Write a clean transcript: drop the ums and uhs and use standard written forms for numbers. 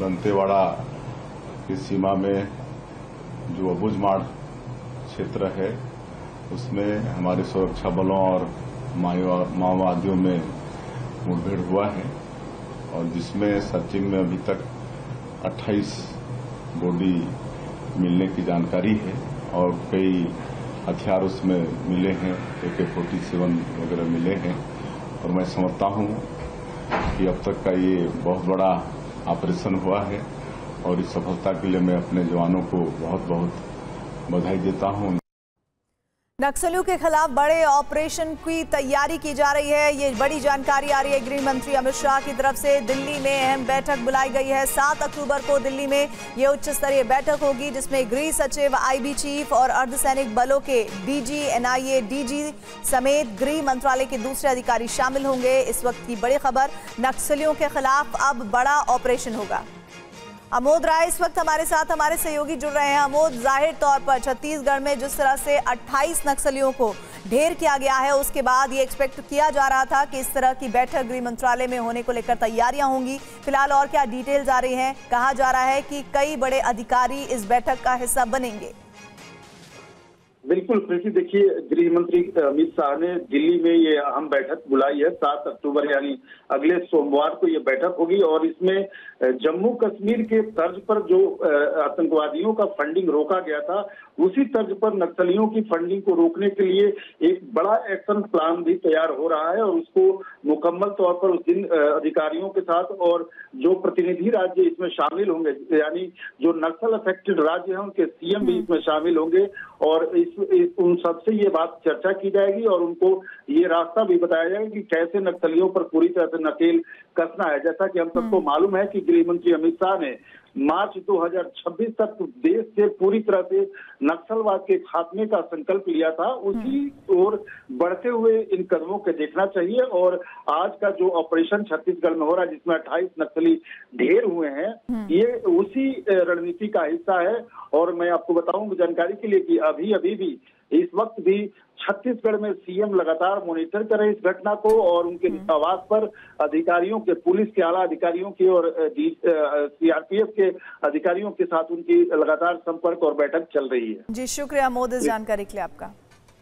दंतेवाड़ा की सीमा में जो अबुझमाढ़ क्षेत्र है उसमें हमारे सुरक्षा बलों और माओवादियों में मुठभेड़ हुआ है और जिसमें सर्चिंग में अभी तक 28 बॉडी मिलने की जानकारी है और कई हथियार उसमें मिले हैं, AK-47 वगैरह मिले हैं। और मैं समझता हूं कि अब तक का ये बहुत बड़ा ऑपरेशन हुआ है और इस सफलता के लिए मैं अपने जवानों को बहुत बहुत बधाई देता हूं। नक्सलियों के खिलाफ बड़े ऑपरेशन की तैयारी की जा रही है, ये बड़ी जानकारी आ रही है। गृह मंत्री अमित शाह की तरफ से दिल्ली में अहम बैठक बुलाई गई है। 7 अक्टूबर को दिल्ली में ये उच्च स्तरीय बैठक होगी जिसमें गृह सचिव, IB चीफ और अर्धसैनिक बलों के DG, NIA DG समेत गृह मंत्रालय के दूसरे अधिकारी शामिल होंगे। इस वक्त की बड़ी खबर, नक्सलियों के खिलाफ अब बड़ा ऑपरेशन होगा। अमोद राय इस वक्त हमारे साथ हमारे सहयोगी जुड़ रहे हैं। अमोद, जाहिर तौर पर छत्तीसगढ़ में जिस तरह से 28 नक्सलियों को ढेर किया गया है उसके बाद ये एक्सपेक्ट किया जा रहा था कि इस तरह की बैठक गृह मंत्रालय में होने को लेकर तैयारियां होंगी। फिलहाल और क्या डिटेल्स आ रही हैं? कहा जा रहा है कि कई बड़े अधिकारी इस बैठक का हिस्सा बनेंगे। बिल्कुल प्रीति, देखिए गृह मंत्री अमित शाह ने दिल्ली में ये अहम बैठक बुलाई है। 7 अक्टूबर यानी अगले सोमवार को ये बैठक होगी और इसमें जम्मू कश्मीर के तर्ज पर जो आतंकवादियों का फंडिंग रोका गया था उसी तर्ज पर नक्सलियों की फंडिंग को रोकने के लिए एक बड़ा एक्शन प्लान भी तैयार हो रहा है और उसको मुकम्मल तौर पर उस दिन अधिकारियों के साथ और जो प्रतिनिधि राज्य इसमें शामिल होंगे यानी जो नक्सल अफेक्टेड राज्य हैं उनके CM भी इसमें शामिल होंगे और उन सबसे ये बात चर्चा की जाएगी और उनको ये रास्ता भी बताया जाएगा कि कैसे नक्सलियों पर पूरी तरह से नकेल कसना है। जैसा कि हम सबको मालूम है कि गृह मंत्री अमित शाह ने मार्च 2026 तक देश से पूरी तरह से नक्सलवाद के खात्मे का संकल्प लिया था, उसी ओर बढ़ते हुए इन कदमों के देखना चाहिए। और आज का जो ऑपरेशन छत्तीसगढ़ में हो रहा है जिसमें 28 नक्सली ढेर हुए हैं ये उसी रणनीति का हिस्सा है। और मैं आपको बताऊं जानकारी के लिए कि अभी भी इस वक्त भी छत्तीसगढ़ में CM लगातार मॉनिटर कर रहे इस घटना को और उनके आवास पर अधिकारियों के, पुलिस के आला अधिकारियों की और CRPF के अधिकारियों के साथ उनकी लगातार संपर्क और बैठक चल रही है। जी शुक्रिया मोदी, जानकारी के लिए आपका।